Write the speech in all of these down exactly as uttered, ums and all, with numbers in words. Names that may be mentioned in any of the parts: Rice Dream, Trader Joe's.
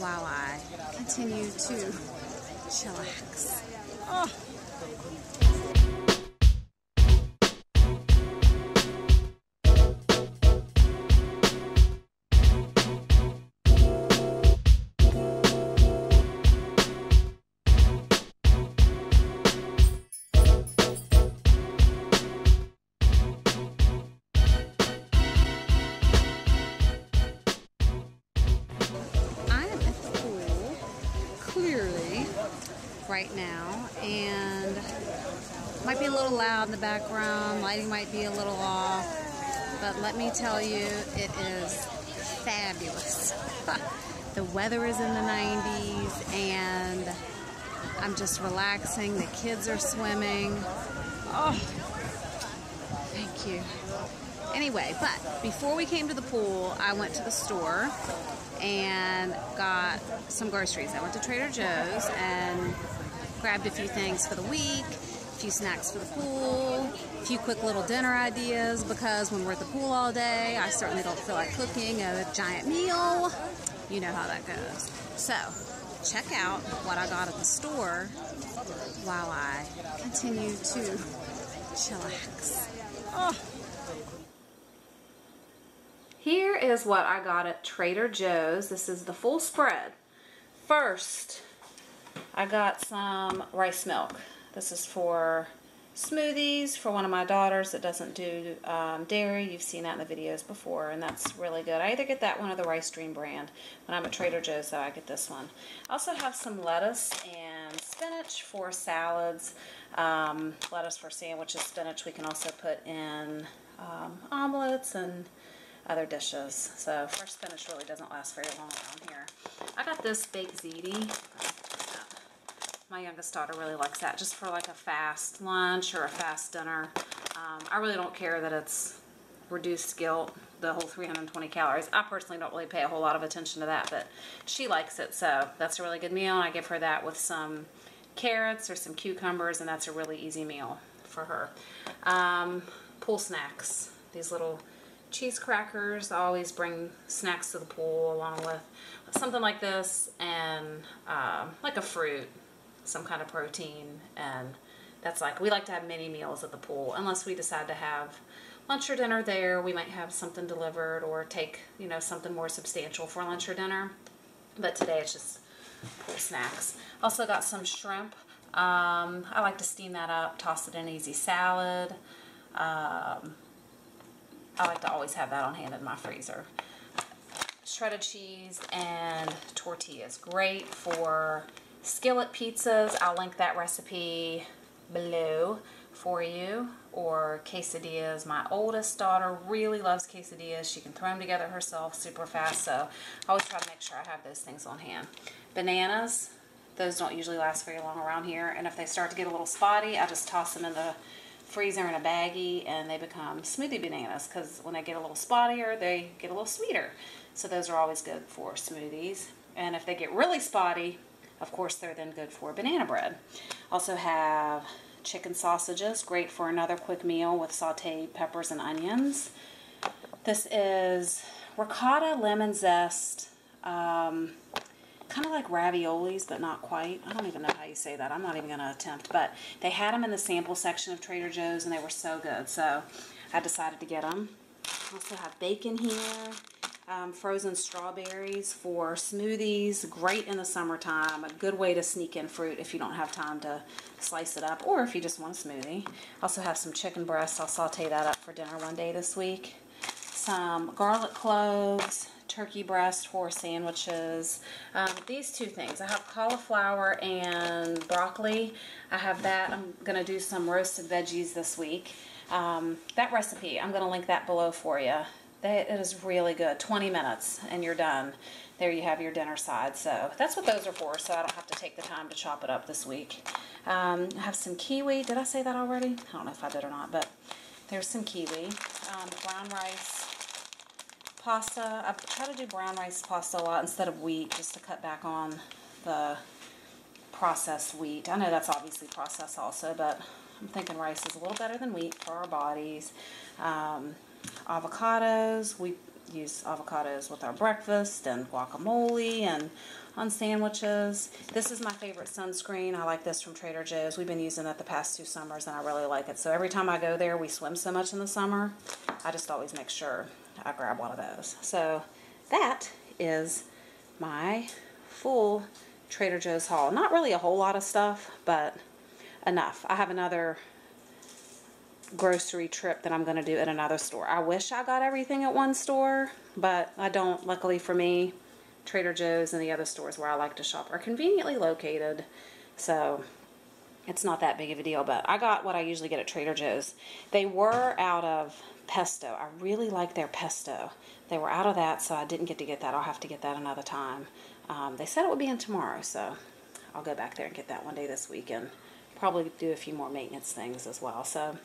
while I continue to chillax. Oh. Right now, and might be a little loud in the background, lighting might be a little off, but let me tell you, it is fabulous. The weather is in the nineties, and I'm just relaxing. The kids are swimming. Oh, thank you. Anyway, but before we came to the pool, I went to the store and got some groceries. I went to Trader Joe's and grabbed a few things for the week, a few snacks for the pool, a few quick little dinner ideas, because when we're at the pool all day, I certainly don't feel like cooking a giant meal. You know how that goes. So, check out what I got at the store while I continue to chillax. Oh. Here is what I got at Trader Joe's. This is the full spread. First, I got some rice milk. This is for smoothies for one of my daughters that doesn't do um, dairy. You've seen that in the videos before, and that's really good. I either get that one or the Rice Dream brand. When I'm at Trader Joe's, though, I get this one. I also have some lettuce and spinach for salads, um, lettuce for sandwiches, spinach. We can also put in um, omelets and other dishes. So fresh spinach really doesn't last very long around here. I got this baked ziti. My youngest daughter really likes that, just for like a fast lunch or a fast dinner. Um, I really don't care that it's reduced guilt, the whole three hundred twenty calories. I personally don't really pay a whole lot of attention to that, but she likes it, so that's a really good meal. And I give her that with some carrots or some cucumbers, and that's a really easy meal for her. Um, pool snacks, these little cheese crackers. I always bring snacks to the pool along with something like this and um, like a fruit, some kind of protein, and that's like, we like to have mini meals at the pool unless we decide to have lunch or dinner there. We might have something delivered or take, you know, something more substantial for lunch or dinner, but today it's just pool snacks. Also got some shrimp. Um, I like to steam that up, toss it in an easy salad. Um, I like to always have that on hand in my freezer. Shredded cheese and tortillas. Great for skillet pizzas. I'll link that recipe below for you. Or quesadillas. My oldest daughter really loves quesadillas. She can throw them together herself super fast. So I always try to make sure I have those things on hand. Bananas. Those don't usually last very long around here. And if they start to get a little spotty, I just toss them in the freezer in a baggie, and they become smoothie bananas, because when they get a little spottier, they get a little sweeter. So those are always good for smoothies. And if they get really spotty, of course, they're then good for banana bread. Also have chicken sausages, great for another quick meal with sauteed peppers and onions. This is ricotta lemon zest, um, kind of like raviolis, but not quite. I don't even know how you say that. I'm not even going to attempt, but they had them in the sample section of Trader Joe's, and they were so good, so I decided to get them. Also have bacon here, um, frozen strawberries for smoothies, great in the summertime, a good way to sneak in fruit if you don't have time to slice it up, or if you just want a smoothie. Also have some chicken breasts. I'll saute that up for dinner one day this week. Some garlic cloves, turkey breast for sandwiches. Um, these two things. I have cauliflower and broccoli. I have that. I'm going to do some roasted veggies this week. Um, that recipe, I'm going to link that below for you. That, it is really good. twenty minutes and you're done. There you have your dinner side. So that's what those are for, so I don't have to take the time to chop it up this week. Um, I have some kiwi. Did I say that already? I don't know if I did or not, but there's some kiwi. Um, brown rice. Pasta. I try to do brown rice pasta a lot instead of wheat, just to cut back on the processed wheat. I know that's obviously processed also, but I'm thinking rice is a little better than wheat for our bodies. Um, avocados. We use avocados with our breakfast and guacamole and on sandwiches. This is my favorite sunscreen. I like this from Trader Joe's. We've been using it the past two summers and I really like it. So every time I go there, we swim so much in the summer, I just always make sure I grab one of those. So that is my full Trader Joe's haul. Not really a whole lot of stuff, but enough. I have another grocery trip that I'm going to do at another store. I wish I got everything at one store, but I don't. Luckily for me, Trader Joe's and the other stores where I like to shop are conveniently located, so it's not that big of a deal. But I got what I usually get at Trader Joe's. They were out of pesto. I really like their pesto. They were out of that, so I didn't get to get that. I'll have to get that another time. Um, they said it would be in tomorrow, so I'll go back there and get that one day this weekend. Probably do a few more maintenance things as well. So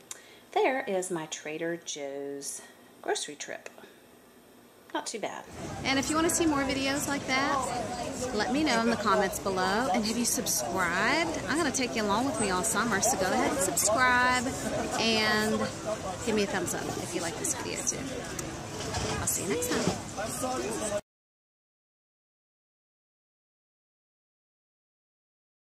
there is my Trader Joe's grocery trip. Not too bad. And if you want to see more videos like that, let me know in the comments below. And have you subscribed? I'm going to take you along with me all summer, so go ahead and subscribe and give me a thumbs up if you like this video too. I'll see you next time.